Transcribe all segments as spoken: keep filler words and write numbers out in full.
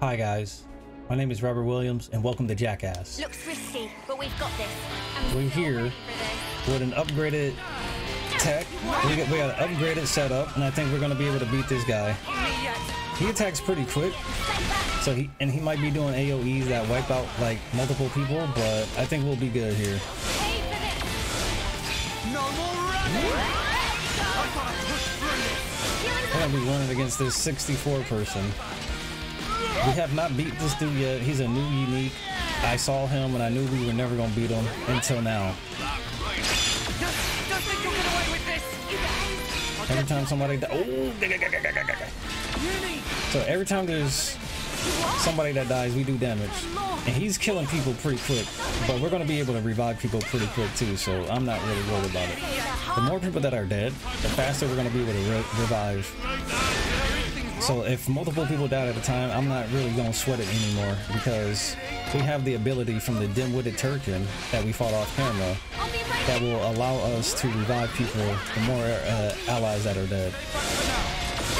Hi guys, my name is Robert Williams and welcome to Jackass. Looks risky, but we've got this. I'm We're here this. with an upgraded tech. We got, we got an upgraded setup, and I think we're going to be able to beat this guy. He attacks pretty quick, so he and he might be doing A O Es that wipe out like multiple people, but I think we'll be good here. I'm gonna be running against this sixty-four person. We have not beat this dude yet. He's a new unique. I saw him and I knew we were never gonna beat him until now. Every time somebody dies, oh, so every time there's somebody that dies, we do damage, and he's killing people pretty quick. But we're gonna be able to revive people pretty quick too, so I'm not really worried about it. The more people that are dead, the faster we're going to be able to re revive. So if multiple people died at a time, I'm not really going to sweat it anymore, because we have the ability from the dim-witted Turkin that we fought off camera that will allow us to revive people, the more uh, allies that are dead.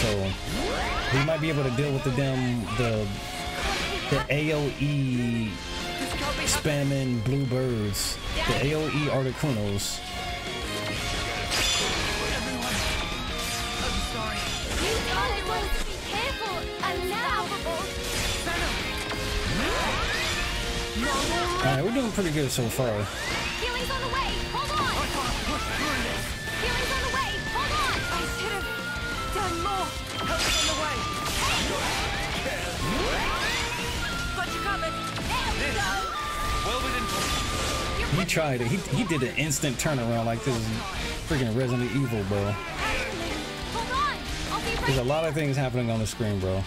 So we might be able to deal with the dim, the, the A O E spamming bluebirds, the A O E Articunos. Alright, we're doing pretty good so far. Healing's on the way, hold on! I can't push through this! Healing's on the way, hold on! I should have done more! Help on the way! Hey! Got you covered! There we go! Well within time. He tried it. He, he did an instant turnaround like this is freaking Resident Evil, bro. Hold on! I'll be right There's a lot of things happening on the screen, bro.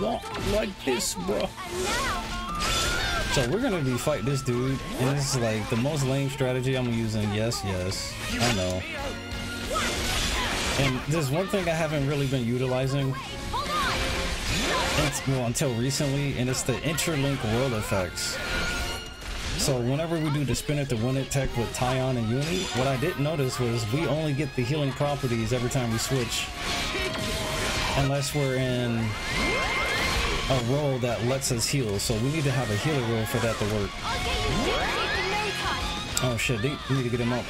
Not like this, bro. So we're gonna be fight this dude, and it's like the most lame strategy I'm using. Yes, yes, I know. And there's one thing I haven't really been utilizing it's, well, until recently, and it's the interlink world effects. So whenever we do the spin it to win it tech with Tyon and Yuni, what I didn't notice was we only get the healing properties every time we switch. Unless we're in a role that lets us heal, so we need to have a healer role for that to work. Oh shit, they need to get him up.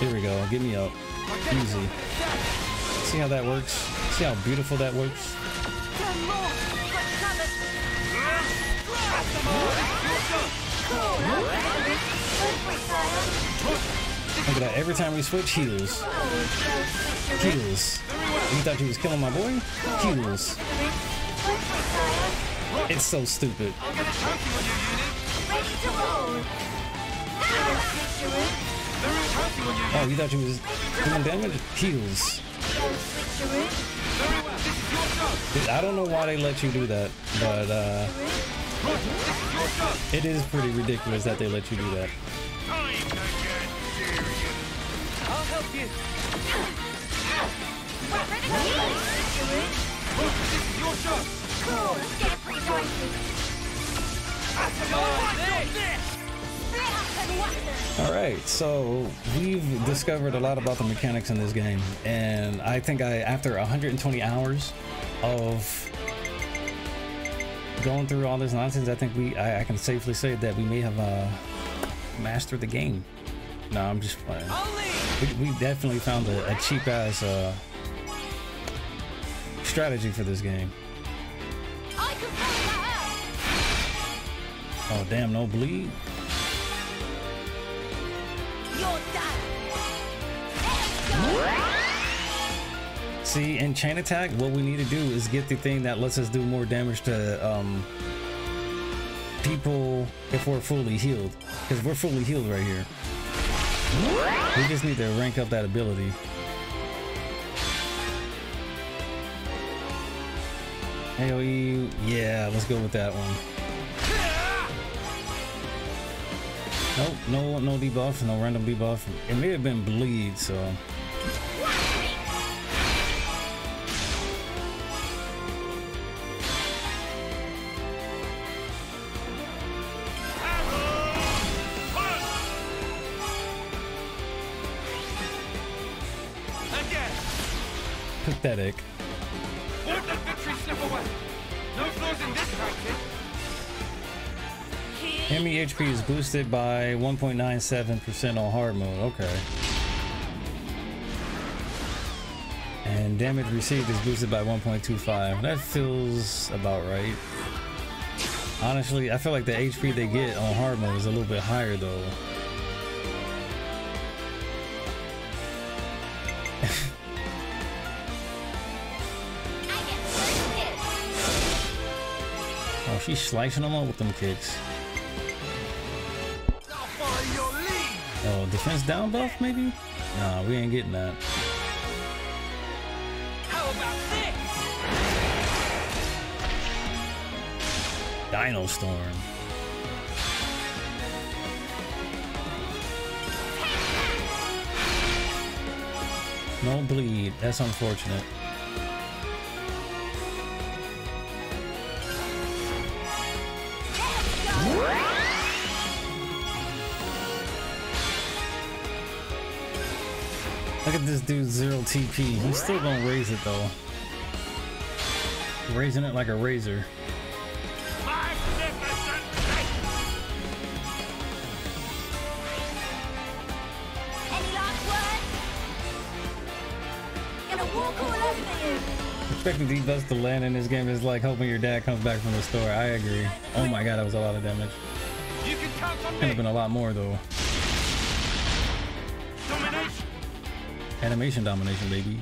Here we go, get me up. Easy. See how that works? See how beautiful that works? Look at that, every time we switch, heals. Heals. You thought you was killing my boy? Heals. It's so stupid. Oh, you thought you was doing damage? Heals. Dude, I don't know why they let you do that, but uh, it is pretty ridiculous that they let you do that. I'll help you. Alright, so we've discovered a lot about the mechanics in this game, and I think I, after one hundred twenty hours of going through all this nonsense, I think we I, I can safely say that we may have uh, mastered the game. No, I'm just playing. We, we definitely found a, a cheap ass uh, strategy for this game. Oh damn, no bleed. See, in chain attack, what we need to do is get the thing that lets us do more damage to um, people if we're fully healed, because we're fully healed right here. We just need to rank up that ability. A O E, yeah, let's go with that one. Nope, no, no debuff, no random debuff. It may have been bleed, so. pathetic. Won't that victory slip away? No flaws in this time, kid. Enemy H P is boosted by one point nine seven percent on hard mode. Okay. And damage received is boosted by one point two five. That feels about right. Honestly, I feel like the H P they get on hard mode is a little bit higher though. Oh, she's slicing them up with them kicks. Oh, defense down buff maybe? Nah, we ain't getting that. Dino Storm. No bleed. That's unfortunate. Look at this dude, zero T P. He's still gonna raise it though. Raising it like a razor. Expecting the best to land in this game is like hoping your dad comes back from the store. I agree. Oh my god, that was a lot of damage. You can count on me. Could have been a lot more though. Domination. Animation domination, baby.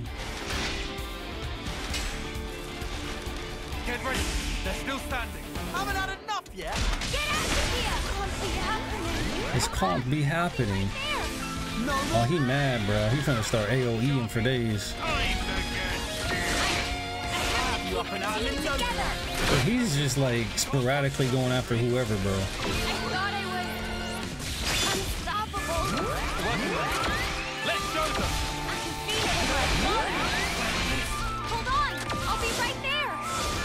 Get ready. They're still standing. Haven't had enough yet. Get out of here. Can't be happening. This can't be happening. Oh, he mad, bro. He's trying to start AoEing for days. But he's just like sporadically going after whoever, bro. I thought I was unstoppable. Let's show them. I can feel it. Hold on, I'll be right there.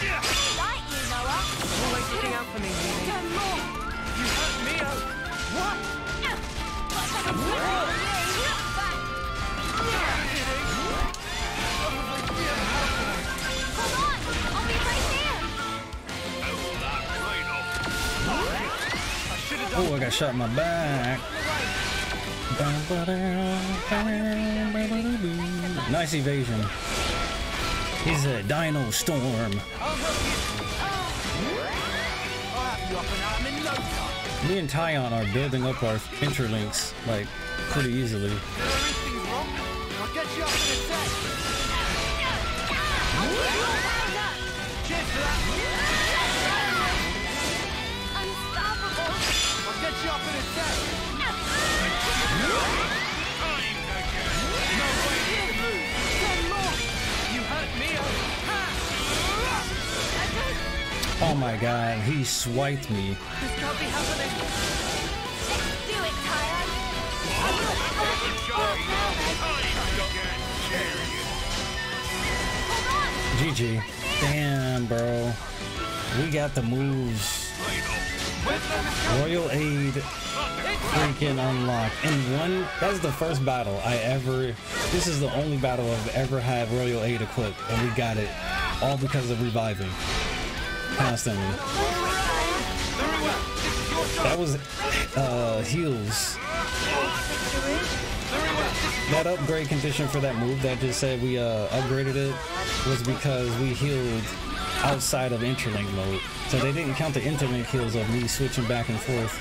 Yeah. Got you, Noah. Always looking out for me. Done more. You hurt me up. What? Hold on. I'll be right there. Oh, I got shot in my back. Nice evasion. He's a Dino Storm. Me and Tyon are building up our interlinks like pretty easily. I'll get you up in a sec. Unstoppable. I'll get you up in a sec. No way you can move. One more. You hurt me. Oh my god, he swiped me. This can't be happening. Let's do it, Tyon. Hold on. G G. Damn, bro. We got the moves. Royal Aid freaking unlocked. And one, that's the first battle I ever, this is the only battle I've ever had Royal Aid equipped. And we got it all because of reviving constantly. That was uh, heals. That upgrade condition for that move that just said we uh, upgraded it was because we healed outside of interlink mode. So they didn't count the interlink heals of me switching back and forth.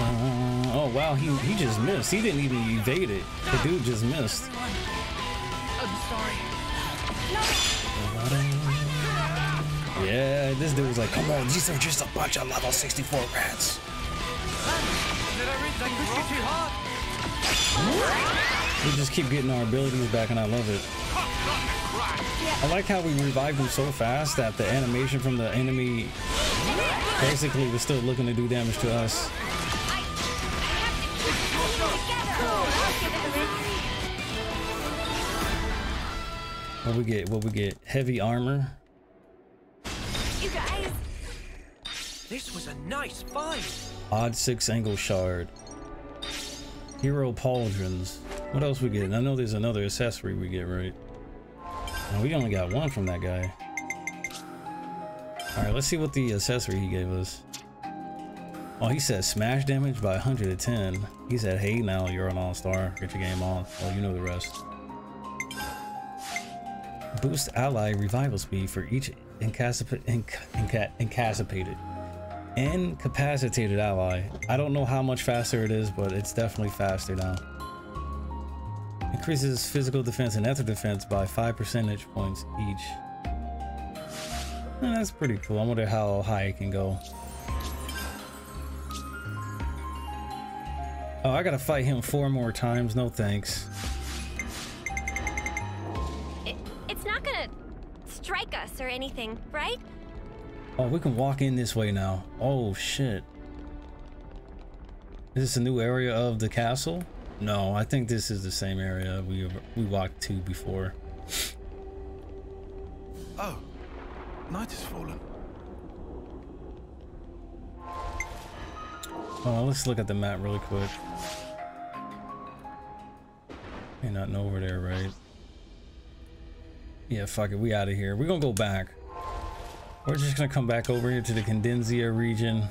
Uh, oh wow, he he just missed. He didn't even evade it. The dude just missed. I'm sorry. No. Yeah, this dude was like, come on, these are just a bunch of level sixty-four rats. We just keep getting our abilities back, and I love it. I like how we revived them so fast that the animation from the enemy basically was still looking to do damage to us. I, I have to keep What we get? What we get? Heavy armor. You guys, this was a nice find. Odd six angle shard. Hero pauldrons. What else we getting? I know there's another accessory we get, right? No, we only got one from that guy. All right, let's see what the accessory he gave us. Oh, he said smash damage by one hundred ten. He said, hey, now you're an all-star. Get your game on. Oh, you know the rest. Boost ally revival speed for each incapacitated inca inca incapacitated ally. I don't know how much faster it is, but it's definitely faster now. Increases physical defense and ether defense by five percentage points each. And that's pretty cool. I wonder how high it can go. Oh, I gotta fight him four more times. No thanks. It, it's not gonna strike us or anything, right? Oh, we can walk in this way now. Oh, shit. Is this a new area of the castle? No, I think this is the same area we we walked to before. Oh, night has fallen. Oh, let's look at the map really quick. May not know over there, right? Yeah, fuck it, we out of here. We're gonna go back. We're just gonna come back over here to the Condenzia region.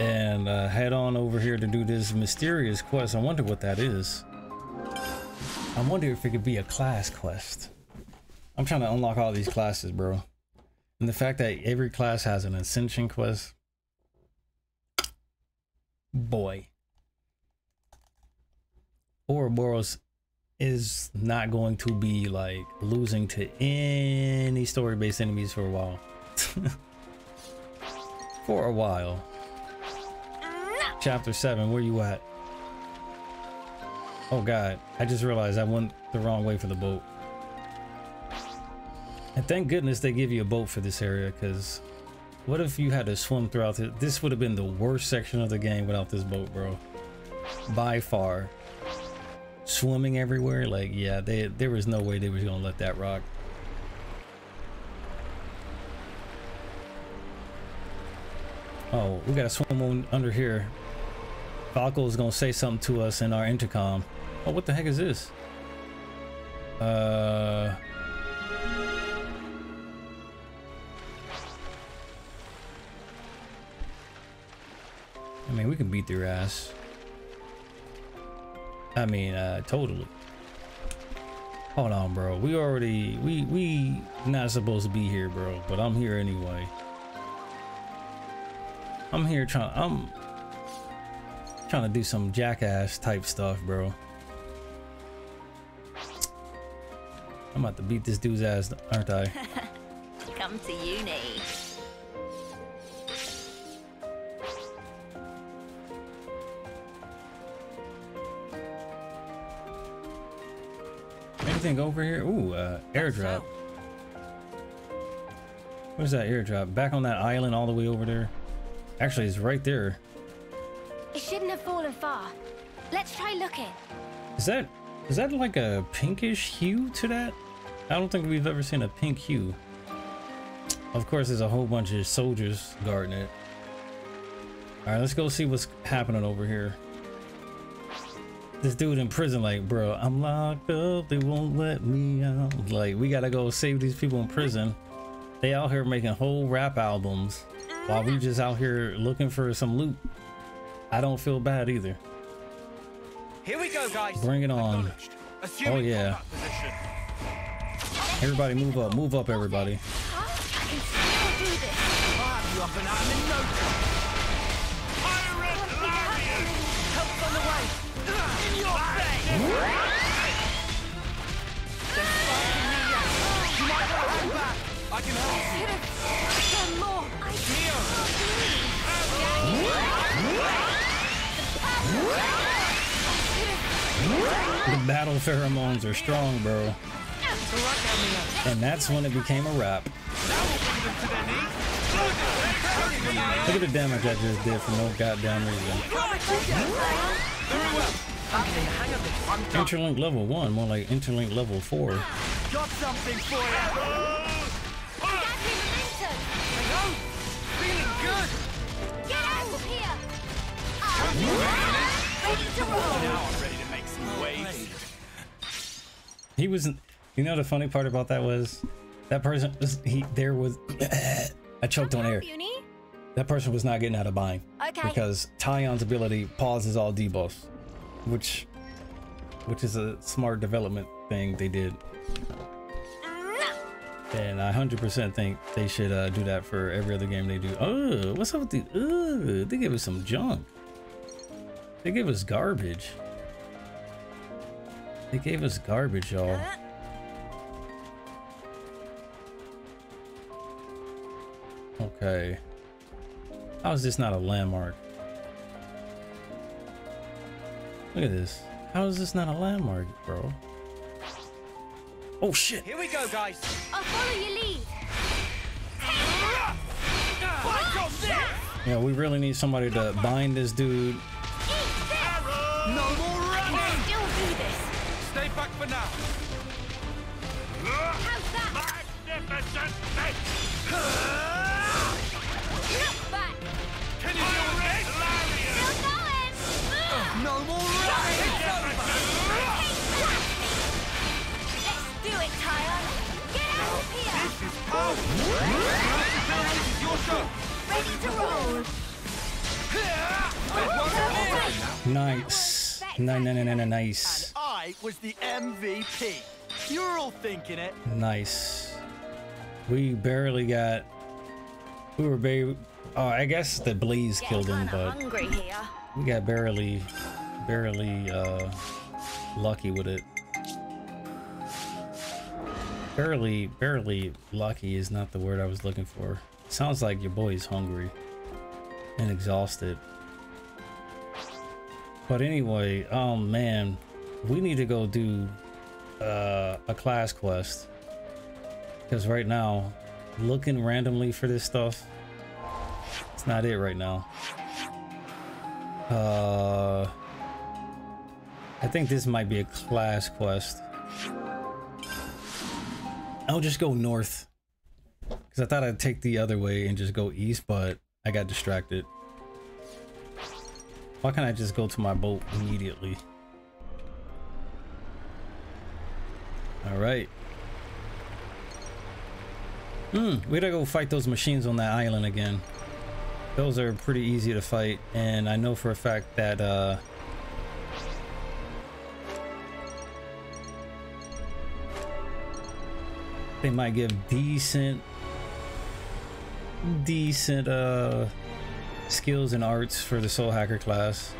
And uh, head on over here to do this mysterious quest. I wonder what that is. I wonder if it could be a class quest. I'm trying to unlock all these classes, bro. And the fact that every class has an ascension quest. Boy. Ouroboros is not going to be like losing to any story-based enemies for a while. For a while. Chapter seven, where you at? Oh god, I just realized I went the wrong way for the boat. And thank goodness they give you a boat for this area, because what if you had to swim throughout it? This would have been the worst section of the game without this boat, bro. By far. Swimming everywhere, like, yeah, they, there was no way they was gonna let that rock. Oh, we gotta swim on under here. Falco is gonna say something to us in our intercom. Oh, what the heck is this? Uh, I mean, we can beat their ass. I mean, uh, totally. Hold on, bro. We already we we not supposed to be here, bro. But I'm here anyway. I'm here trying. I'm. Trying to do some jackass type stuff, bro. I'm about to beat this dude's ass, aren't I? Come to uni. Anything over here? Ooh, uh, airdrop. Where's that airdrop? Back on that island all the way over there. Actually, it's right there. It shouldn't have fallen far. Let's try looking. Is that is that like a pinkish hue to that? I don't think we've ever seen a pink hue. Of course, there's a whole bunch of soldiers guarding it. All right, let's go see what's happening over here. This dude in prison, like, bro, I'm locked up. They won't let me out. Like, we gotta go save these people in prison. They out here making whole rap albums while we just out here looking for some loot. I don't feel bad either. Here we go, guys. Bring it on. Oh yeah. Everybody move up. Move up, everybody. The battle pheromones are strong, bro. And that's when it became a rap. Look at the damage I just did for no goddamn reason. Interlink level one, more like interlink level four. Got something for you. Feeling good. Get out of here. Now I'm ready to make some waves. He wasn't. You know the funny part about that was that person. He there was. I choked on air. That person was not getting out of bind, okay, because Taion's ability pauses all debuffs, which, which is a smart development thing they did. And I one hundred percent think they should uh, do that for every other game they do. Oh, what's up with the? Oh, they give us some junk. They give us garbage. They gave us garbage, y'all. Okay. How is this not a landmark? Look at this. How is this not a landmark, bro? Oh shit! Here we go, guys. I'll follow your lead. Yeah, we really need somebody to bind this dude. No more running. Still do this. Stay back for now. How's that? Magnificent. Can you do it? Still going! No more running! Let's do it, Tyon! Get out of here! This is cool! This is your show! Ready to roll! Nice. Nine, nine, nine, nine, nine, nice. And I was the M V P. You're all thinking it. Nice. We barely got... We were barely... Oh, I guess the Blaze killed him, but we got barely, barely uh, lucky with it. Barely, barely lucky is not the word I was looking for. It sounds like your boy is hungry and exhausted. But anyway, oh man, we need to go do uh, a class quest. Because right now, looking randomly for this stuff, it's not it right now. Uh, I think this might be a class quest. I'll just go north, because I thought I'd take the other way and just go east, but I got distracted. Why can't I just go to my boat immediately? All right. Hmm. We gotta go fight those machines on that island again. Those are pretty easy to fight, and I know for a fact that uh, they might give decent, decent uh, skills and arts for the Soul Hacker class.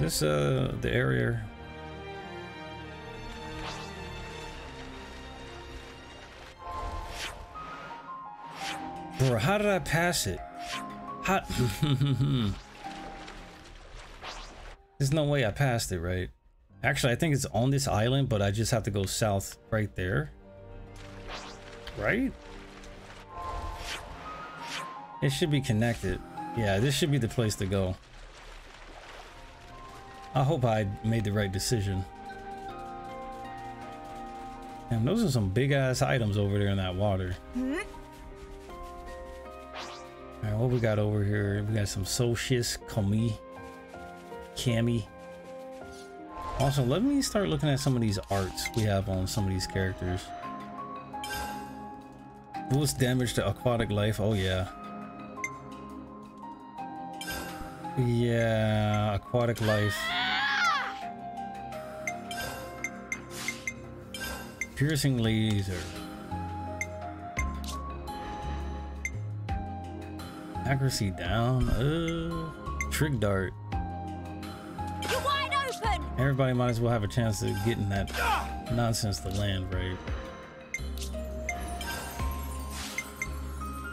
This uh, the area. Bro, how did I pass it? How? There's no way I passed it, right? Actually, I think it's on this island, but I just have to go south right there. Right? It should be connected. Yeah, this should be the place to go. I hope I made the right decision. And those are some big ass items over there in that water. Mm-hmm. All right, what we got over here? We got some Socius, Kami, Kami. Also, let me start looking at some of these arts we have on some of these characters. Boost damage to aquatic life. Oh, yeah. Yeah, aquatic life. Piercing laser. Accuracy down. Uh, trick dart. You're wide open. Everybody might as well have a chance of getting that nonsense to land, right?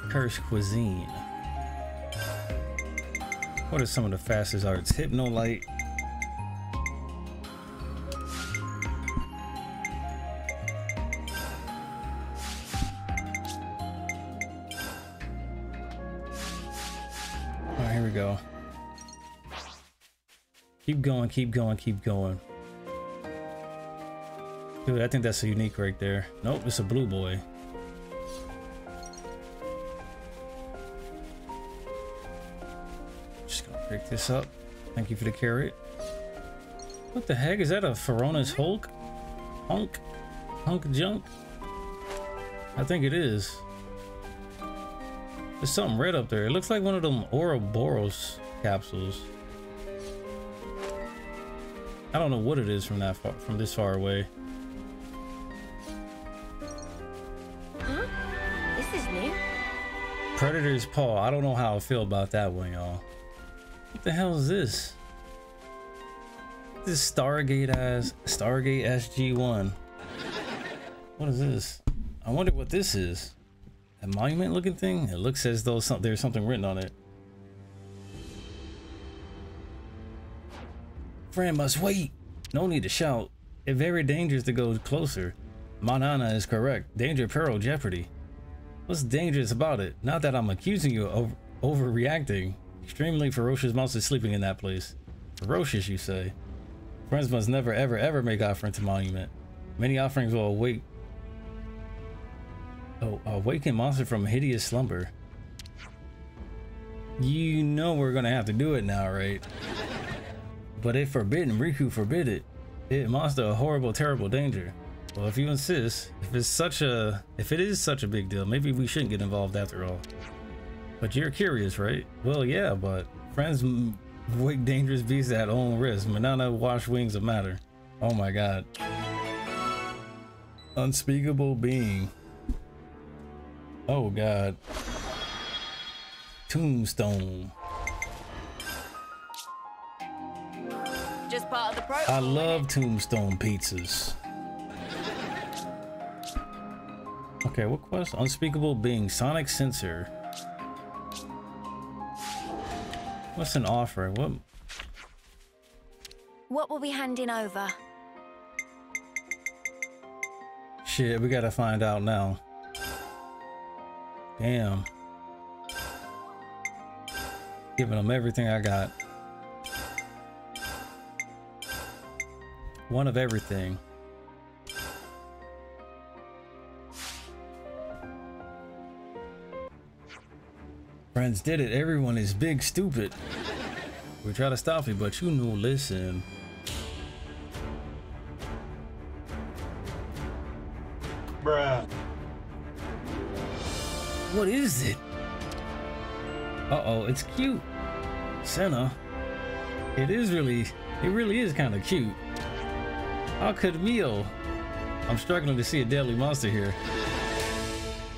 Cursed cuisine. What are some of the fastest arts? Hypnolite. go. Keep going, keep going, keep going. Dude, I think that's a unique right there. Nope, it's a blue boy. Just gonna pick this up. Thank you for the carrot. What the heck? Is that a Ferona's Hulk? Hunk? Hunk junk? I think it is. There's something red up there. It looks like one of them Ouroboros capsules. I don't know what it is from that far, from this far away. Huh? This is new. Predator's paw. I don't know how I feel about that one, y'all. What the hell is this? This Stargate ass Stargate S G one. What is this? I wonder what this is. A monument looking thing? It looks as though some, there's something written on it. Friend must wait. No need to shout. It's very dangerous to go closer. Manana is correct. Danger, peril, jeopardy. What's dangerous about it? Not that I'm accusing you of overreacting. Extremely ferocious monster sleeping in that place. Ferocious, you say? Friends must never, ever, ever make offering to monument. Many offerings will awake. Oh, awaken monster from hideous slumber. You know we're gonna have to do it now, right? But if forbidden, Riku forbid it. It monster a horrible, terrible danger. Well, if you insist, if it's such a, if it is such a big deal, maybe we shouldn't get involved after all. But you're curious, right? Well, yeah, but friends wake dangerous beasts at own risk. Manana wash wings of matter. Oh my God. Unspeakable being. Oh God. Tombstone. Just part of the protocol, I love tombstone pizzas. Okay, what quest? Unspeakable being, sonic sensor. What's an offering? What? What will be handing over? Shit, we gotta find out now. Damn. Giving them everything I got. One of everything. Friends did it. Everyone is big stupid. We try to stop you, but you know, listen. Bruh. What is it? Uh-oh, it's cute. Senna. It is really, it really is kind of cute. How could Mio? I'm struggling to see a deadly monster here.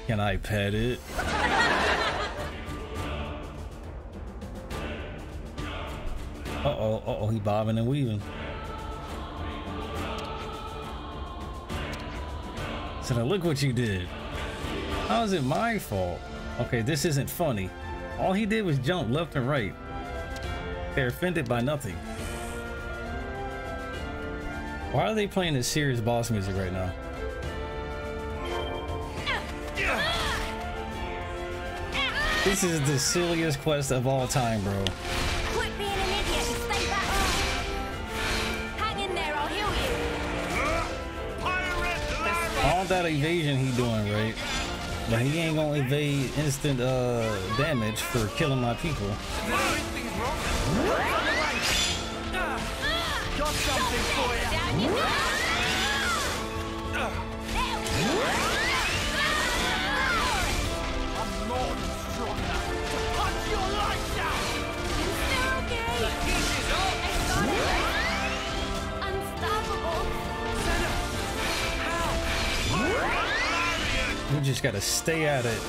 Can I pet it? Uh-oh, uh-oh, he bobbing and weaving. So now look what you did. How is it my fault? Okay, this isn't funny. All he did was jump left and right. They're offended by nothing. Why are they playing this serious boss music right now? This is the silliest quest of all time, bro. Quit being an idiot and stay back. Hang in there, I'll heal you. All that evasion he doing, right? But he ain't gonna evade instant uh, damage for killing my people. Got something for you. Down you go. I'm more than strong enough to punch your lights out. It's still okay. The heat is up. I got it. Unstoppable. Senna. How? We just gotta stay at it.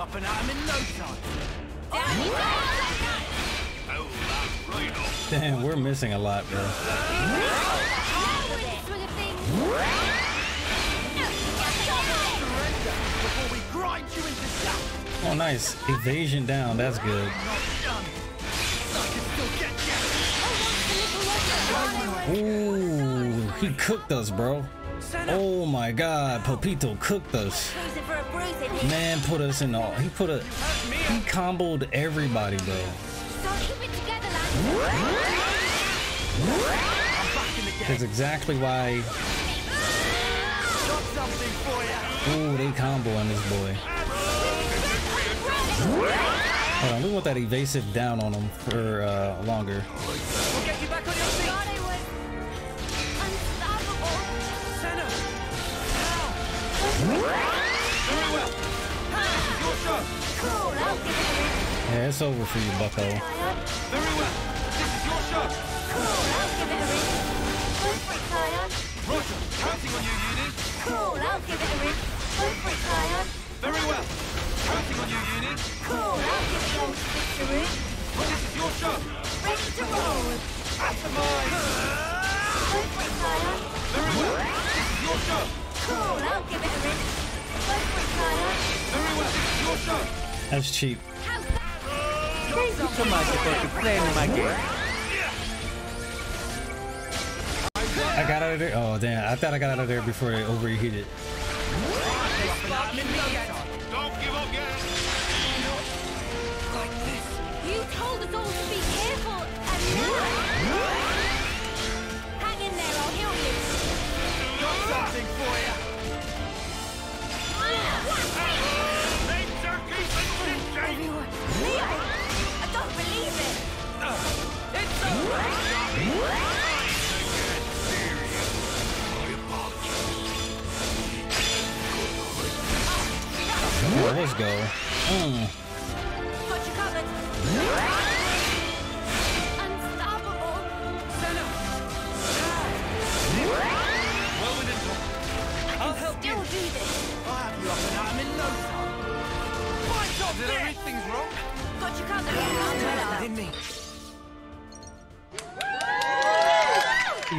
Up and I'm in no time. Oh, damn, we're missing a lot, bro. Oh, nice. Evasion down. That's good. Ooh, he cooked us, bro. Oh my God, Pepito cooked us. Man, put us in all. He put a. He comboed everybody, bro. That's exactly why. Ooh, they comboing this boy. Hold on, we want that evasive down on him for uh, longer. Yeah, it's over for you, bucko. That's cheap. Thank you so much for playing my game. I got out of there. Oh damn! I thought I got out of there before it overheated. Don't give up, guys. Like this. You told us all to be careful, and now hang in there. I'll heal you. Got something for you. Things are keeping this shape. Leo. Oh, let's go. Mm. I'll help you do this. I'll have you up and I'm in no time. Did I read things wrong?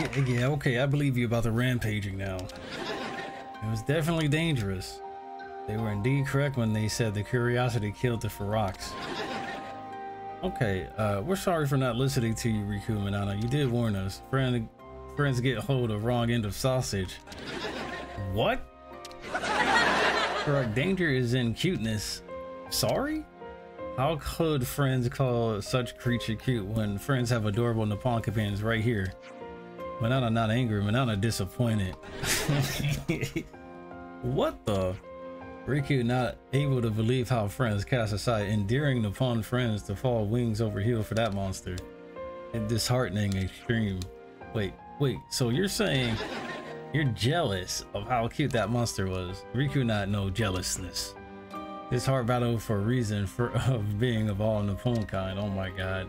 Got you covered. Yeah, okay, I believe you about the rampaging now. It was definitely dangerous. They were indeed correct when they said the curiosity killed the Ferox. Okay, uh, we're sorry for not listening to you, Riku Minano. You did warn us. Friend, friends get hold of wrong end of sausage. What? Correct, danger is in cuteness. Sorry? How could friends call such creature cute when friends have adorable Nopon companions right here? Minana not angry, Minana disappointed. What the? Riku not able to believe how friends cast aside endearing Nopon friends to fall wings over heel for that monster. And disheartening extreme. Wait, wait, so you're saying you're jealous of how cute that monster was? Riku not know jealousness. This hard battle for a reason for of being of all Nopon kind. Oh my God.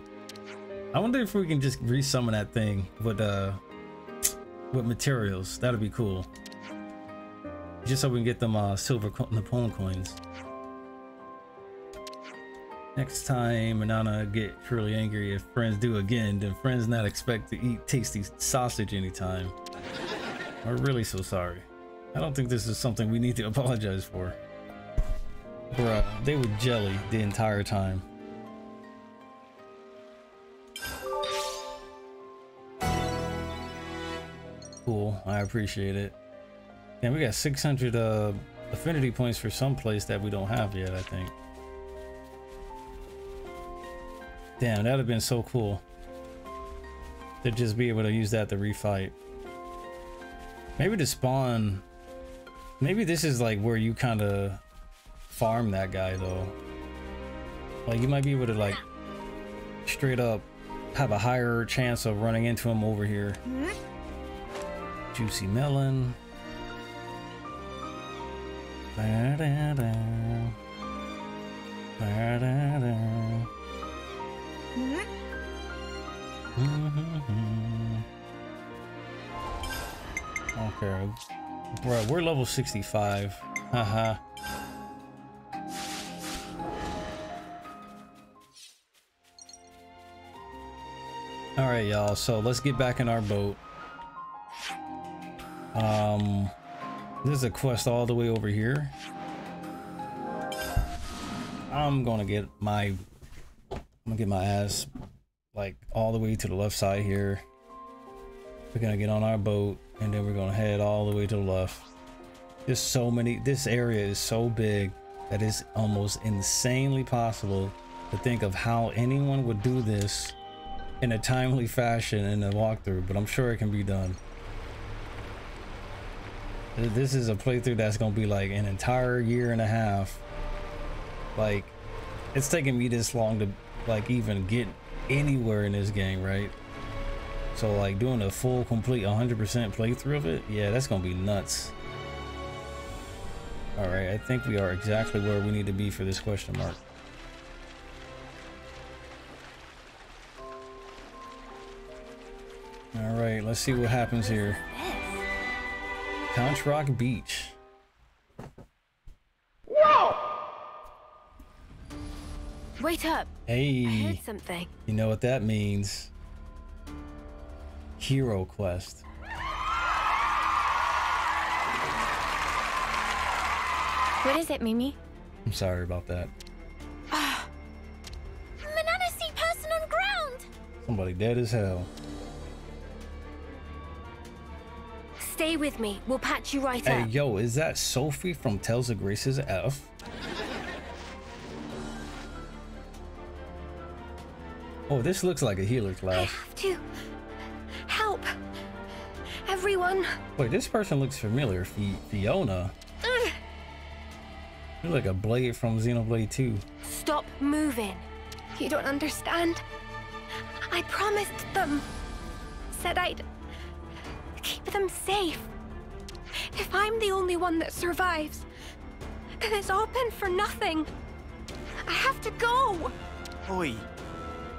I wonder if we can just resummon that thing with uh with materials. That'd be cool. Just so we can get them uh, silver co Nopon coins. Next time, Minana get truly angry if friends do again, then friends not expect to eat tasty sausage anytime. We're really so sorry. I don't think this is something we need to apologize for. Bruh, they were jelly the entire time. Cool, I appreciate it. And we got six hundred uh, affinity points for some place that we don't have yet, I think. Damn, that'd have been so cool to just be able to use that to refight. Maybe to spawn. Maybe this is like where you kind of farm that guy though. Like you might be able to like straight up have a higher chance of running into him over here. Juicy melon. Da, da, da. Da, da, da. Mm-hmm. Okay, bro, we're level sixty-five. Haha. All right, y'all. So let's get back in our boat. Um, there's a quest all the way over here. I'm gonna get my, I'm gonna get my ass like all the way to the left side here. We're gonna get on our boat and then we're gonna head all the way to the left. There's so many, this area is so big that it's almost insanely possible to think of how anyone would do this in a timely fashion in a walkthrough, but I'm sure it can be done. This is a playthrough that's gonna be like an entire year and a half. Like, it's taking me this long to like even get anywhere in this game, right? So like doing a full complete one hundred percent playthrough of it, yeah, that's gonna be nuts. All right, I think we are exactly where we need to be for this question mark. All right, let's see what happens here. Conch Rock Beach. Whoa! Wait up! Hey, I heard something. You know what that means? Hero Quest. What is it, Mimi? I'm sorry about that. I'm an unseen person on ground. Somebody dead as hell. Stay with me. We'll patch you right hey, up. Hey, yo, is that Sophie from Tales of Graces F? Oh, this looks like a healer class. I have to help everyone. Wait, this person looks familiar. Fi Fiona. Ugh. You're like a blade from Xenoblade two. Stop moving. You don't understand. I promised them. Said I'd keep them safe. If I'm the only one that survives, then it's all been for nothing. I have to go. Oi,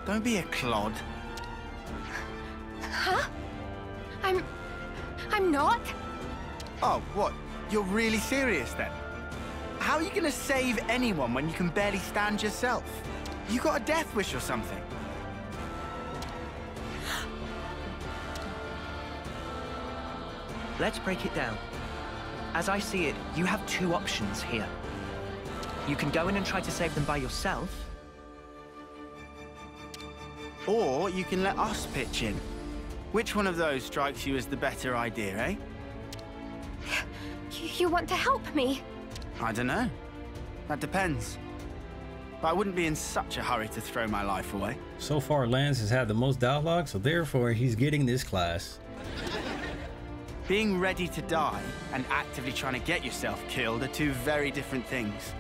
don't be a clod. Huh? I'm... I'm not. Oh, what? You're really serious then? How are you gonna save anyone when you can barely stand yourself? You got a death wish or something? Let's break it down. As I see it, you have two options here. You can go in and try to save them by yourself. Or you can let us pitch in. Which one of those strikes you as the better idea, eh? You, you want to help me? I don't know. That depends. But I wouldn't be in such a hurry to throw my life away. So far, Lance has had the most dialogue, so therefore he's getting this class. Being ready to die and actively trying to get yourself killed are two very different things.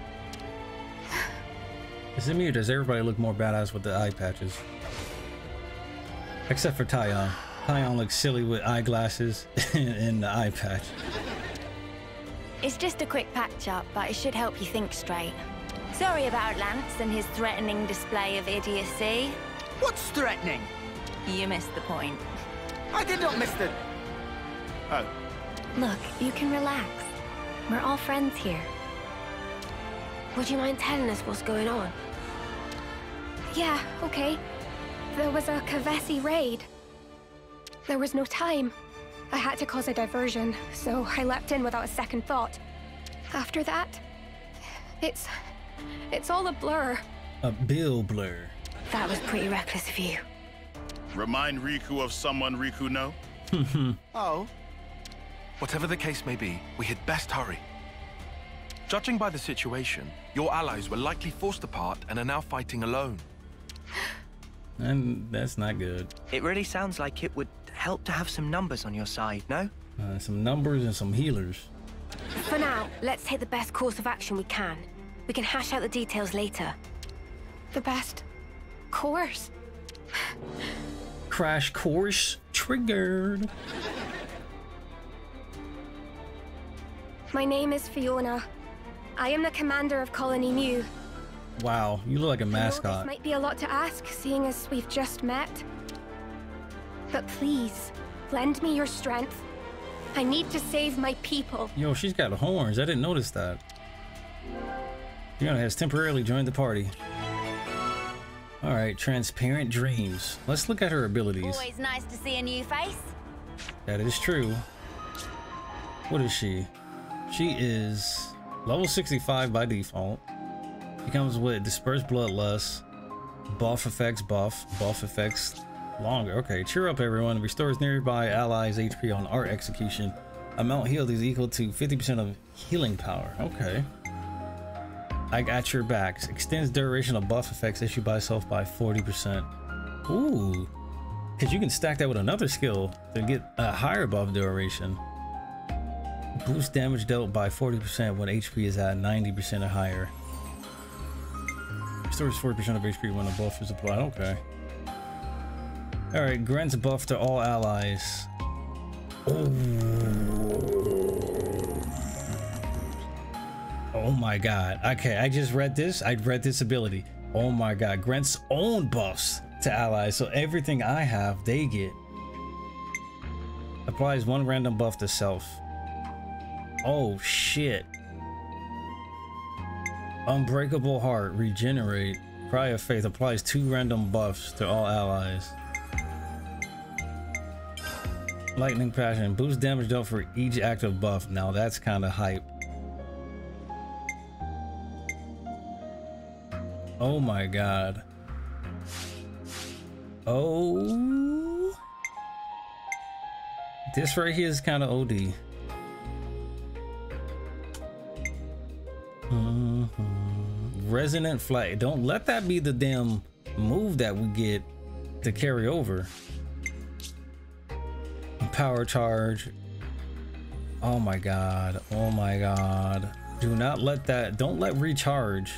Is it me or does everybody look more badass with the eye patches? Except for Tyon. Tyon looks silly with eyeglasses and the eye patch. It's just a quick patch up, but it should help you think straight. Sorry about Lance and his threatening display of idiocy. What's threatening? You missed the point. I did not miss the... Oh. Look, you can relax. We're all friends here. Would you mind telling us what's going on? Yeah, okay. There was a Kavesi raid. There was no time. I had to cause a diversion, so I leapt in without a second thought. After that, it's... it's all a blur. A bill blur. That was pretty reckless of you. Remind Riku of someone Riku know? Oh. Whatever the case may be, we had best hurry. Judging by the situation, your allies were likely forced apart and are now fighting alone. And that's not good. It really sounds like it would help to have some numbers on your side, no? Uh, some numbers and some healers. For now, let's take the best course of action we can. We can hash out the details later. The best course? Crash course triggered. My name is Fiona. I am the commander of Colony Mu. Wow, you look like a mascot. I know this might be a lot to ask, seeing as we've just met. But please, lend me your strength. I need to save my people. Yo, she's got horns. I didn't notice that. Fiona has temporarily joined the party. All right, transparent dreams. Let's look at her abilities. Always nice to see a new face. That is true. What is she? She is level sixty-five by default. She comes with dispersed bloodlust, buff effects buff, buff effects longer. Okay, cheer up everyone. Restores nearby allies H P on art execution. Amount healed is equal to fifty percent of healing power. Okay. I got your backs. Extends duration of buff effects issued by self by forty percent. Ooh. Because you can stack that with another skill to get a higher buff duration. Boosts damage dealt by forty percent when H P is at ninety percent or higher. Restores forty percent of H P when a buff is applied. Okay. Alright, grants buff to all allies. Oh. Oh my god. Okay, I just read this. I read this ability. Oh my god. Grants own buffs to allies. So everything I have, they get. Applies one random buff to self. Oh shit. Unbreakable Heart, Regenerate, Cry of Faith applies two random buffs to all allies. Lightning Passion, boosts damage dealt for each active buff. Now that's kind of hype. Oh my god. Oh. This right here is kind of O D. Resonant Flight. Don't let that be the damn move that we get to carry over. Power Charge. Oh my god. Oh my god. Do not let that. Don't let recharge.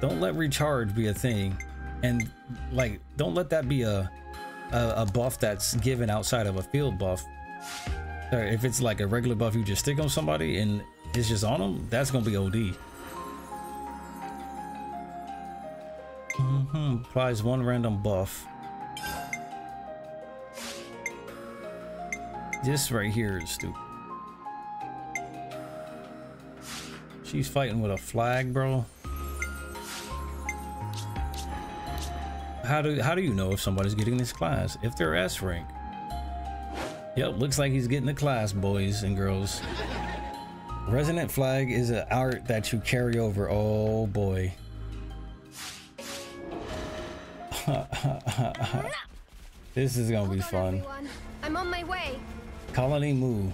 Don't let recharge be a thing. And like, don't let that be a a, a buff that's given outside of a field buff. Or if it's like a regular buff you just stick on somebody and it's just on them, that's gonna be O D. Mm-hmm. Applies one random buff. This right here is stupid. She's fighting with a flag, bro. How do how do you know if somebody's getting this class? If they're S rank. Yep, looks like he's getting the class, boys and girls. Resonant Flag is an art that you carry over. Oh boy. This is gonna be fun. I'm on my way. Colony Mu.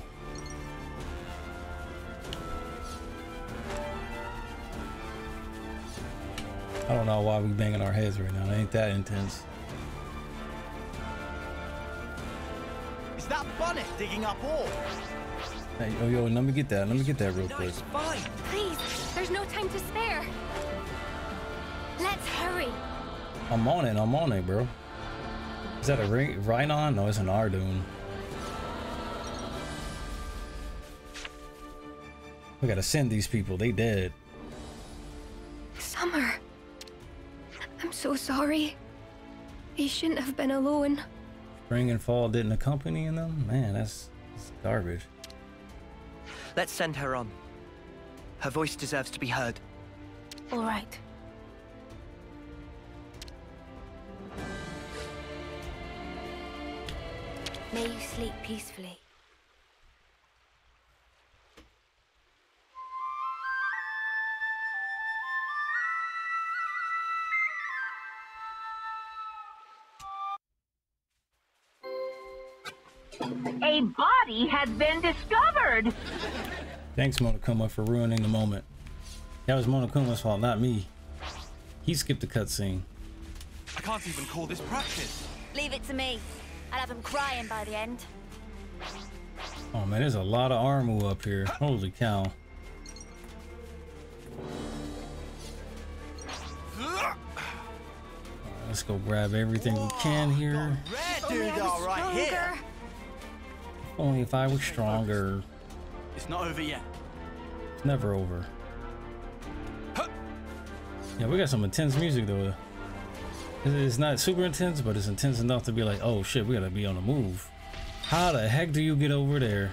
I don't know why we banging our heads right now. It ain't that intense. Is that bonnet digging up all? Hey, oh, yo, let me get that. Let me get that real quick. Please, there's no time to spare. Let's hurry. I'm on it. I'm on it, bro. Is that a Rhinon? No, it's an Ardoon. We gotta send these people. They dead. Summer. I'm so sorry. They shouldn't have been alone. Spring and fall didn't accompany them? Man, that's, that's garbage. Let's send her on. Her voice deserves to be heard. All right. May you sleep peacefully. A body has been discovered. Thanks, Monokuma, for ruining the moment. That was Monokuma's fault, not me. He skipped the cutscene. I can't even call this practice. Leave it to me. I'll have him crying by the end. Oh man, there's a lot of Armu up here. Holy cow. Right, let's go grab everything we can here. Only if I was stronger. It's not over yet. It's never over. Yeah, we got some intense music though. It's not super intense, but it's intense enough to be like, oh shit, we gotta be on the move. How the heck do you get over there?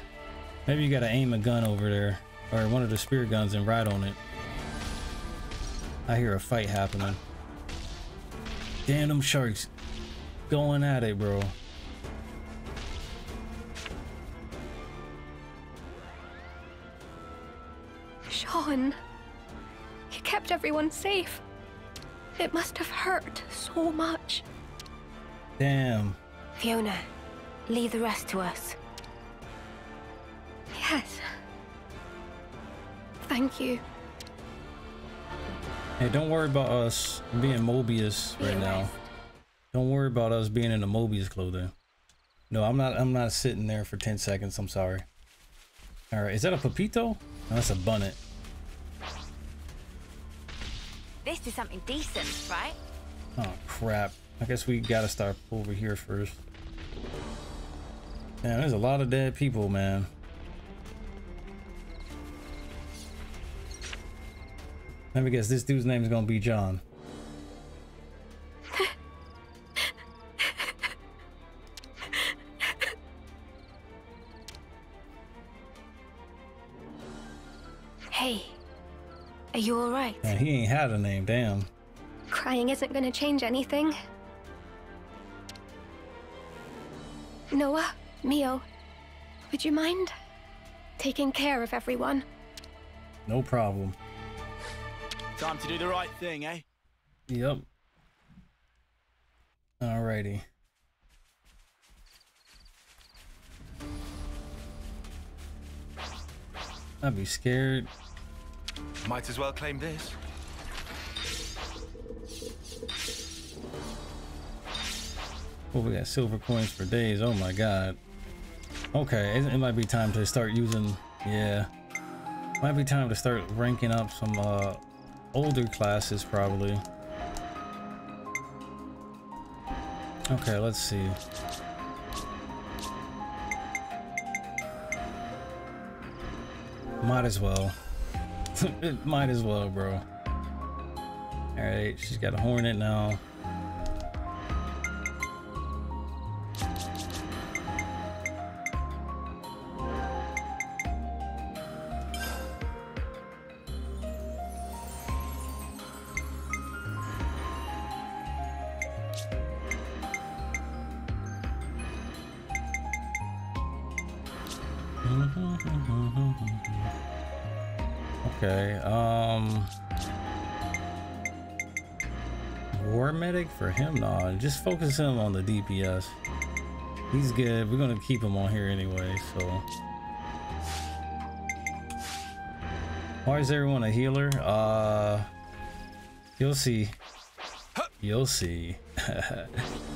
Maybe you gotta aim a gun over there, or one of the spear guns, and ride on it. I hear a fight happening. Damn, them sharks going at it, bro. Sean, you kept everyone safe. It must have hurt so much. Damn. Fiona, leave the rest to us. Yes. Thank you. Hey, don't worry about us being Mobius right now. Don't worry about us being in the Mobius clothing. No, I'm not. I'm not sitting there for ten seconds. I'm sorry. All right, is that a Pepito? No, that's a Bunnet. This is something decent, right? Oh crap! I guess we gotta start over here first. Man, there's a lot of dead people, man. Let me guess. This dude's name is gonna be John. Are you all right? Man, he ain't had a name, damn. Crying isn't gonna change anything. Noah, Mio, would you mind taking care of everyone? No problem. Time to do the right thing, eh? Yep. Alrighty. I'd be scared. Might as well claim this. Oh, we got silver coins for days. Oh my god. Okay, it, it might be time to start using. Yeah, might be time to start ranking up some uh, older classes probably. Okay, let's see. Might as well. It might as well, bro. Alright, she's got a hornet now. Okay, um war medic for him? No, just focus him on the D P S. He's good. We're gonna keep him on here anyway, so. Why is everyone a healer? Uh you'll see. You'll see.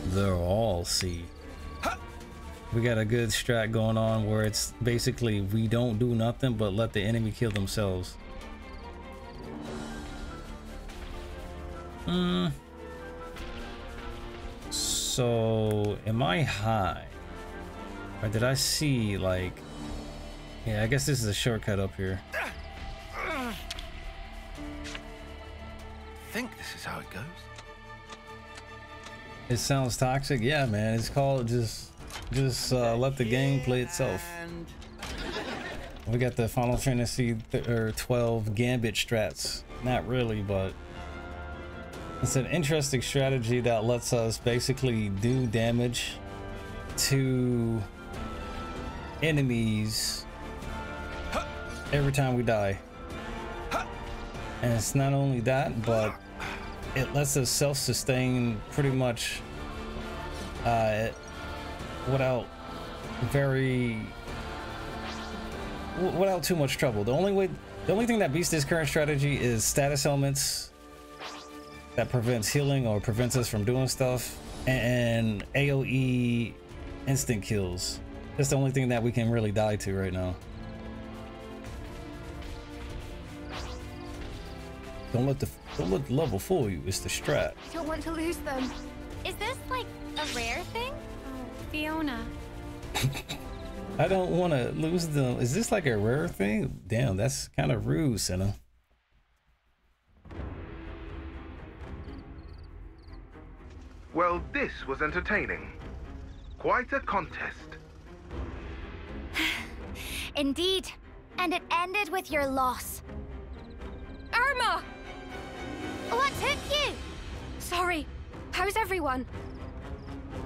They'll all see. We got a good strat going on where it's basically we don't do nothing but let the enemy kill themselves. Mm. So am I high, or did I see like, yeah, I guess this is a shortcut up here. I think this is how it goes. It sounds toxic. Yeah, man, it's called just just uh, let the game play itself. We got the Final Fantasy twelve Gambit strats. Not really, but it's an interesting strategy that lets us basically do damage to enemies every time we die. And it's not only that, but it lets us self-sustain pretty much uh, without very without too much trouble. The only way, the only thing that beats this current strategy is status ailments that prevents healing or prevents us from doing stuff, and A O E instant kills. That's the only thing that we can really die to right now. Don't let the don't let the level fool you. It's the strat. I don't want to lose them. Is this like a rare thing? Fiona. I don't want to lose them. Is this like a rare thing? Damn, that's kind of rude, Senna. Well, this was entertaining. Quite a contest. Indeed. And it ended with your loss. Erma! What took you? Sorry. How's everyone?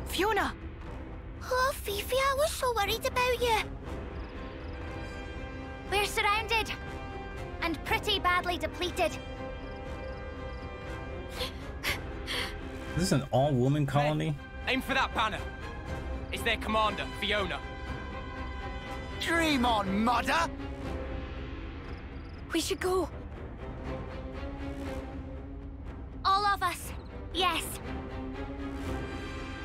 Fiona! Oh, Fifi, I was so worried about you. We're surrounded. And pretty badly depleted. Is this an all-woman colony? Aim for that banner. It's their commander, Fiona. Dream on, mother! We should go. All of us. Yes.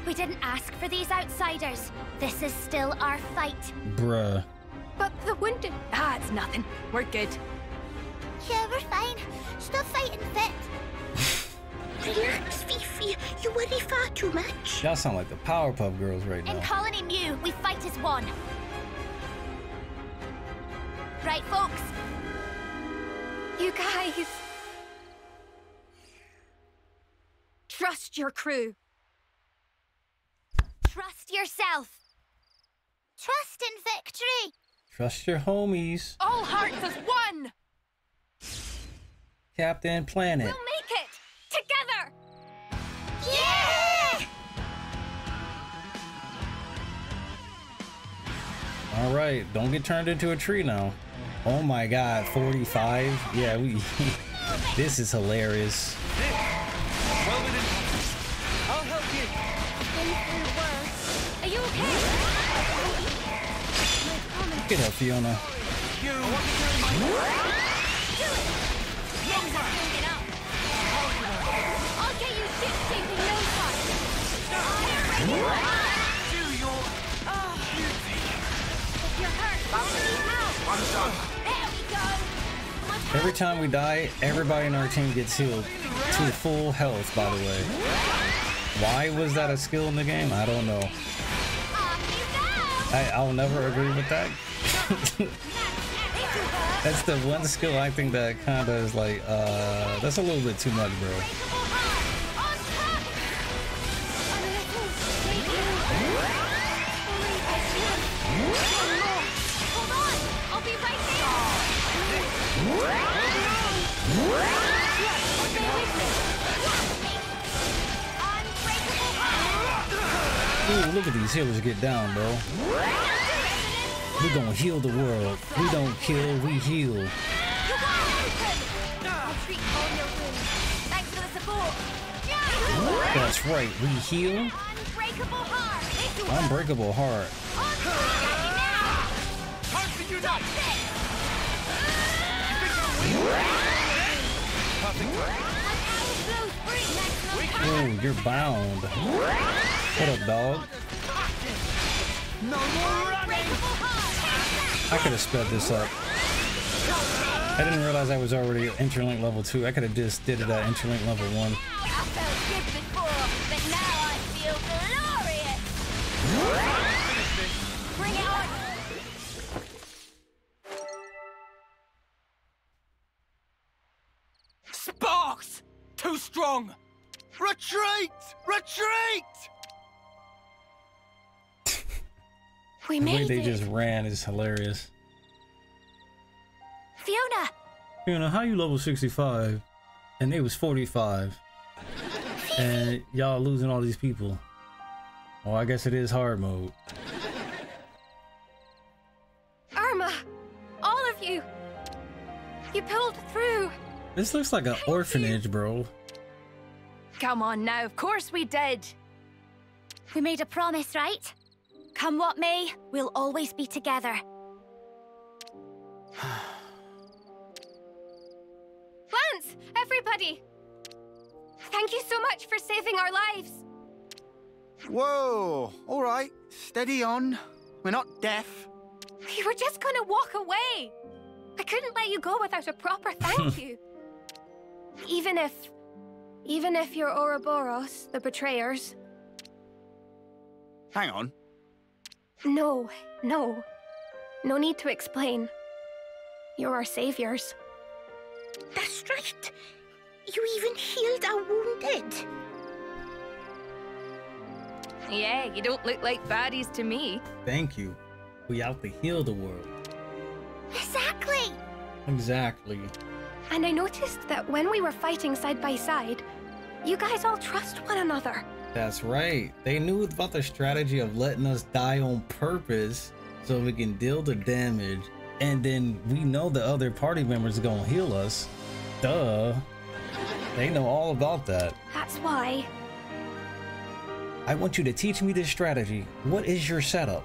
We didn't ask for these outsiders. This is still our fight. Bruh. But the wounded... Ah, it's nothing. We're good. Yeah, we're fine. Stop fighting fit. Relax, Fifi. You worry far too much. Y'all sound like the Powerpuff Girls right now. In Colony Mu, we fight as one. Right, folks? You guys... Trust your crew. Trust yourself. Trust in victory. Trust your homies. All hearts as one. Captain Planet. We'll make it together. Yeah! All right, don't get turned into a tree now. Oh my God, forty-five. Yeah, we. This is hilarious. I'll help you. Get up, Fiona. You want to carry my do it! Number! I'll get you six things in no time! Do your duty! If you're hurt, I'll need help! I'm done! There we go! Every time we die, everybody in our team gets healed to full health, by the way. Why was that a skill in the game? I don't know. I, I'll never agree with that. That's the one skill I think that kind of is like, uh, that's a little bit too much, bro. Ooh, look at these healers get down, bro. We gonna heal the world. We don't kill, we heal. That's right, we heal. Unbreakable heart. Oh, you're bound. What up, dog? I could have sped this up. I didn't realize I was already at Interlink level two. I could have just did it at Interlink level one. Sparks! Too strong! Retreat! Retreat! We the way they it. just ran is hilarious. Fiona! Fiona, how you level sixty-five and they was forty-five and y'all losing all these people? Oh, I guess it is hard mode. Erma! All of you! You pulled through! This looks like an Thank orphanage, you. bro. Come on now, of course we did! We made a promise, right? Come what may, we'll always be together. Lance, everybody! Thank you so much for saving our lives. Whoa, all right, steady on. We're not deaf. We were just gonna walk away. I couldn't let you go without a proper thank you. Even if, even if you're Ouroboros, the betrayers. Hang on. No, no. No need to explain. You're our saviors. That's right. You even healed our wounded. Yeah, you don't look like baddies to me. Thank you. We out to heal the world. Exactly. Exactly. And I noticed that when we were fighting side by side, you guys all trust one another. That's right. They knew about the strategy of letting us die on purpose so we can deal the damage. And then we know the other party members are gonna heal us. Duh. They know all about that. That's why I want you to teach me this strategy. What is your setup?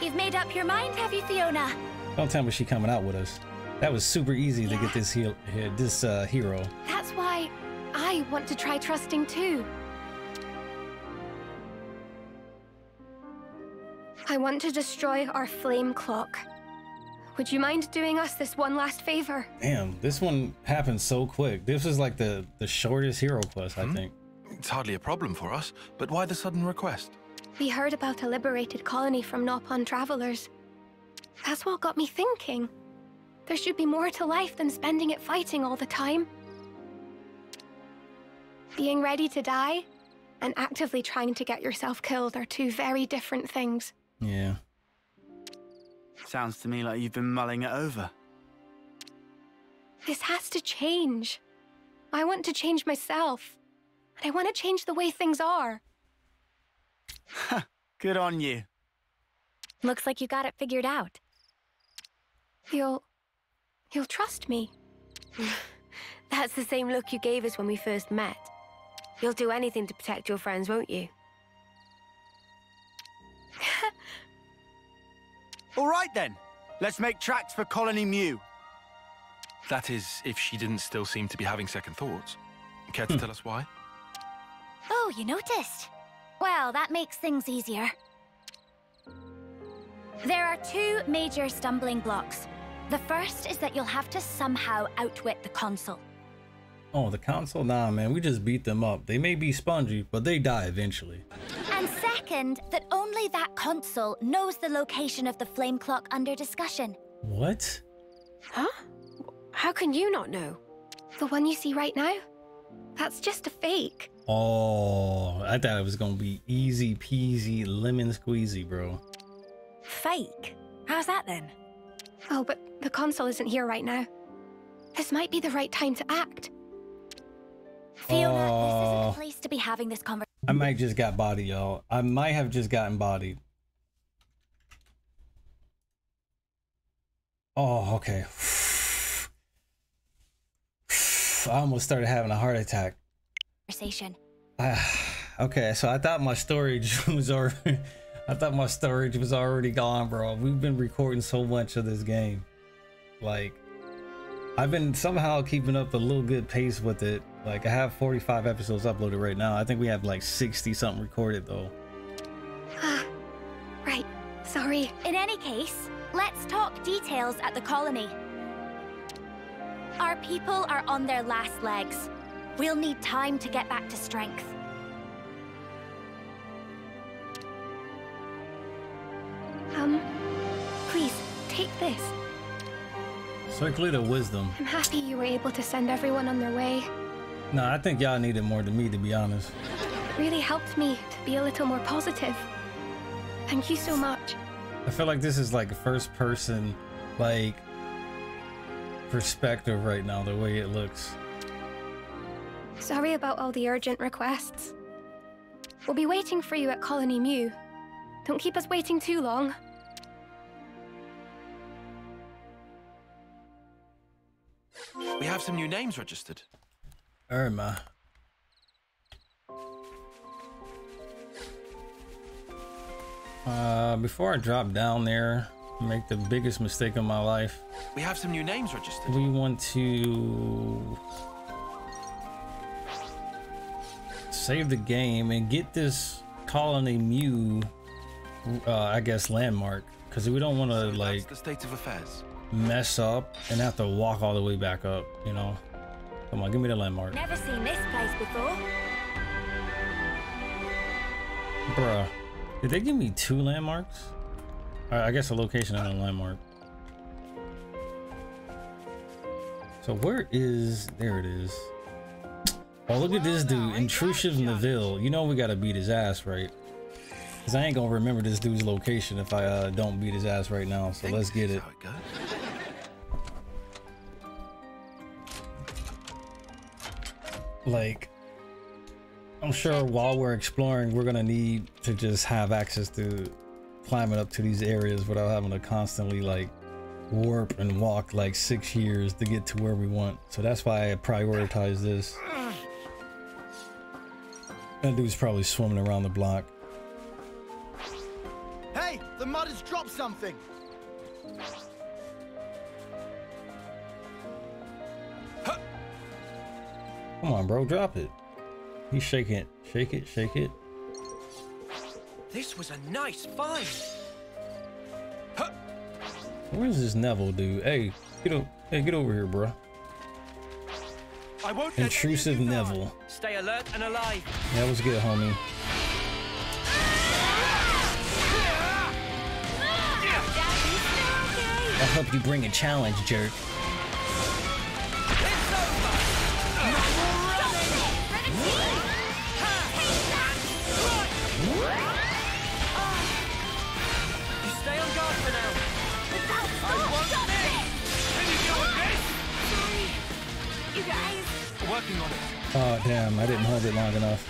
You've made up your mind, have you, Fiona? Don't tell me she's coming out with us. That was super easy yeah. to get this heal, this uh, hero. That's why I want to try trusting too. I want to destroy our flame clock. Would you mind doing us this one last favor? Damn, this one happened so quick. This is like the, the shortest hero quest, hmm? I think. It's hardly a problem for us, but why the sudden request? We heard about a liberated colony from Nopon travelers. That's what got me thinking. There should be more to life than spending it fighting all the time. Being ready to die and actively trying to get yourself killed are two very different things. Yeah. Sounds to me like you've been mulling it over. This has to change. I want to change myself. And I want to change the way things are. Good on you. Looks like you got it figured out. You'll... you'll trust me. That's the same look you gave us when we first met. You'll do anything to protect your friends, won't you? All right then, let's make tracks for Colony Mu. That is, if she didn't still seem to be having second thoughts. Care to tell us why? Oh, you noticed? Well, that makes things easier. There are two major stumbling blocks. The first is that you'll have to somehow outwit the Consul. Oh, the Consul? Nah, man, we just beat them up. They may be spongy, but they die eventually. And second, that only that Consul knows the location of the flame clock under discussion. What? Huh? How can you not know? The one you see right now? That's just a fake. Oh, I thought it was gonna be easy peasy lemon squeezy, bro. Fake? How's that then? Oh, but the Consul isn't here right now. This might be the right time to act. Fiona, oh, this isn't a place to be having this conversation. I might just got bodied, y'all. I might have just gotten bodied. Oh, okay. I almost started having a heart attack. Uh, okay, so I thought my storage was already, I thought my storage was already gone, bro. We've been recording so much of this game. Like, I've been somehow keeping up a little good pace with it. Like, I have forty-five episodes uploaded right now. I think we have like sixty something recorded though. Ah, right. Sorry. In any case, let's talk details at the colony. Our people are on their last legs. We'll need time to get back to strength. Um, please, take this. Circular wisdom. I'm happy you were able to send everyone on their way. No, I think y'all needed more than me, to be honest. It really helped me to be a little more positive. Thank you so much. I feel like this is like a first person, like, perspective right now, the way it looks. Sorry about all the urgent requests. We'll be waiting for you at Colony Mu. Don't keep us waiting too long. We have some new names registered. Erma. Uh, before I drop down there, make the biggest mistake of my life. We have some new names registered. We want to... save the game and get this Colony Mu, uh, I guess, landmark, because we don't want to, so like, the state of affairs. Mess up and have to walk all the way back up, you know. Come on, give me the landmark. Never seen this place before. Bruh, did they give me two landmarks? All right, I guess a location and a landmark. So where is, there it is. Oh, look at this dude, intrusive Neville. You know we gotta beat his ass, right? Cause I ain't gonna remember this dude's location if I uh, don't beat his ass right now. So let's get it. Like, I'm sure while we're exploring, we're gonna need to just have access to climbing up to these areas without having to constantly like warp and walk like six years to get to where we want. So that's why I prioritize this. That dude's probably swimming around the block. Hey, the mud has dropped something. Huh. Come on, bro, drop it. He's shaking it. Shake it, shake it. This was a nice find. Huh. Where's this Neville dude? Hey, get over, hey, get over here, bro. I won't Intrusive Neville. Stay alert and alive. That was good, homie. I hope you bring a challenge, jerk. Oh damn, I didn't hold it long enough.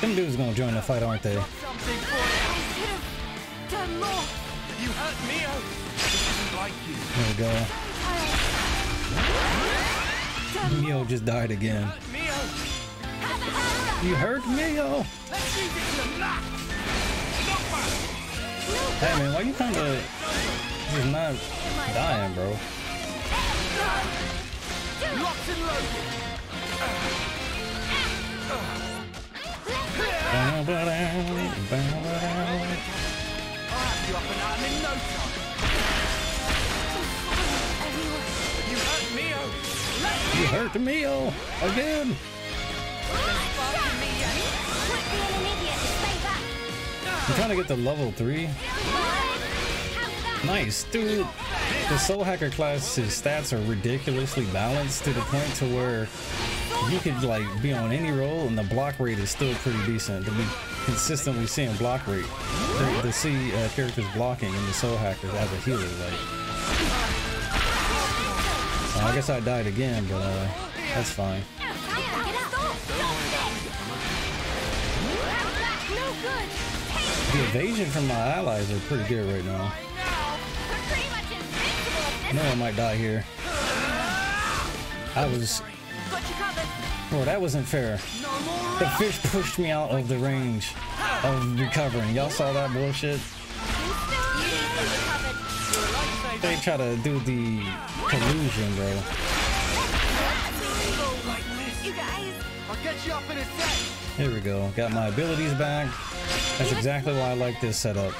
Them dudes gonna join the fight, aren't they? There we go. Mio just died again. You hurt Mio! Hey man, why you kinda... He's not dying, bro. You hurt Mio again. I'm trying to get to level three. Nice, dude. The Soul Hacker class's stats are ridiculously balanced to the point to where you could like be on any roll and the block rate is still pretty decent. To be consistently seeing block rate, to, to see uh, characters blocking in the Soul Hacker as a healer. Like, uh, I guess I died again, but uh, that's fine. The evasion from my allies are pretty good right now. No one might die here. I was... Bro, that wasn't fair. The fish pushed me out of the range of recovering. Y'all saw that bullshit? They try to do the collusion, bro. Here we go. Got my abilities back. That's exactly why I like this setup.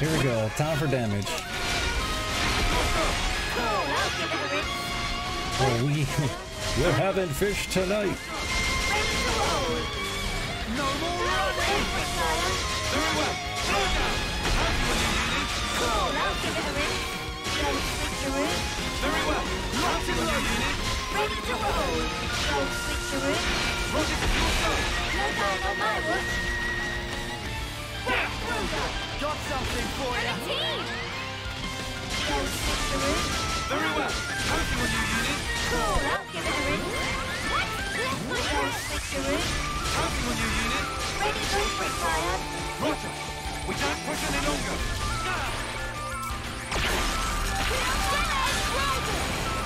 Here we go, time for damage. Oh, we, we're having fish tonight. Got something for you. Very well. Hopefully you need it. Cool, I'll give it a ring. What? Hopefully you need it. Ready for quick fire. Roger. We don't push any longer.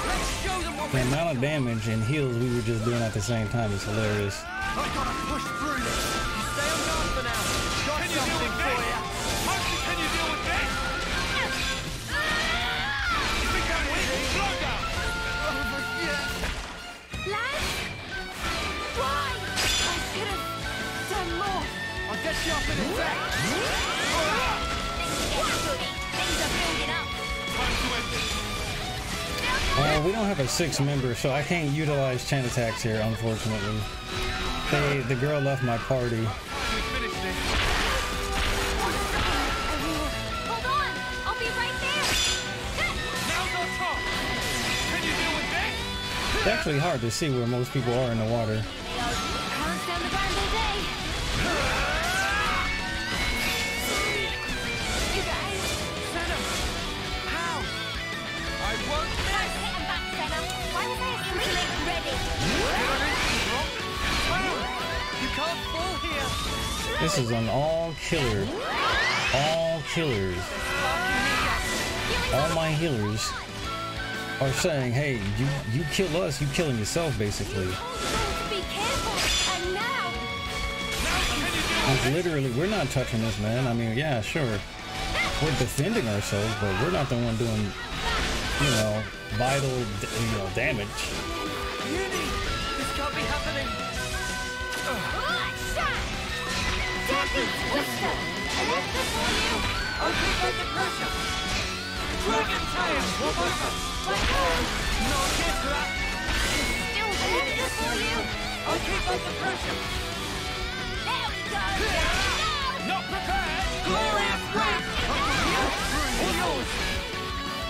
Let's show them what we do. The amount of damage and heals we were just doing at the same time is hilarious. I gotta push through this. You stay on guard for now. Got something for you. Uh, we don't have a six member, so I can't utilize chain attacks here, unfortunately. They, the girl left my party. It's actually hard to see where most people are in the water. This is on all killer, all killers. all my healers are saying, hey, you you kill us, you killing yourself, basically. Be careful. And now, now can you do literally, we're not touching this, man. I mean, yeah, sure, we're defending ourselves, but we're not the one doing, you know, vital, you know, damage. Uni, this can't be happening.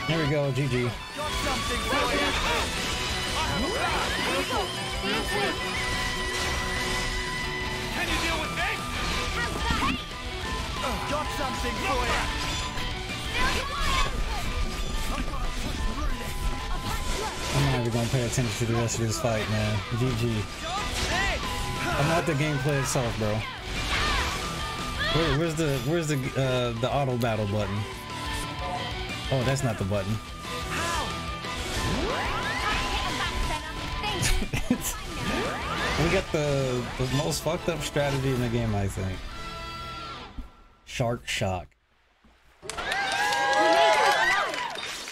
There we go, G G. Got something for you. Can you deal with this? Got something for you. I'm not even gonna pay attention to the rest of this fight, man. G G. I'm not the gameplay itself, bro. Where, where's the where's the uh, the auto battle button? Oh, that's not the button. We got the, the most fucked up strategy in the game, I think. Shark shock.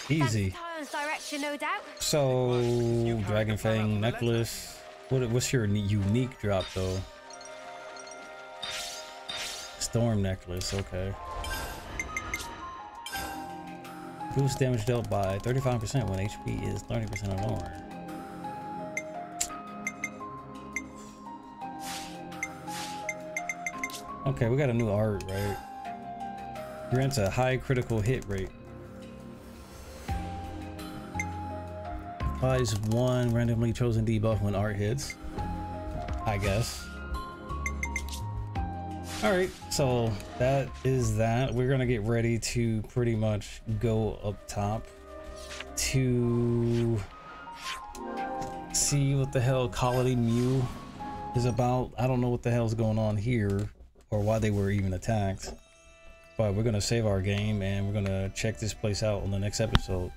Easy. So, Dragon Fang necklace. What, what's your unique drop though? Storm necklace. Okay. Boost damage dealt by thirty-five percent when H P is thirty percent or lower. Okay, we got a new art, right? Grants a high critical hit rate. Applies one randomly chosen debuff when art hits, I guess. All right, so that is that. We're gonna get ready to pretty much go up top to see what the hell Colony Mu is about. I don't know what the hell's going on here or why they were even attacked, but we're gonna save our game and we're gonna check this place out on the next episode.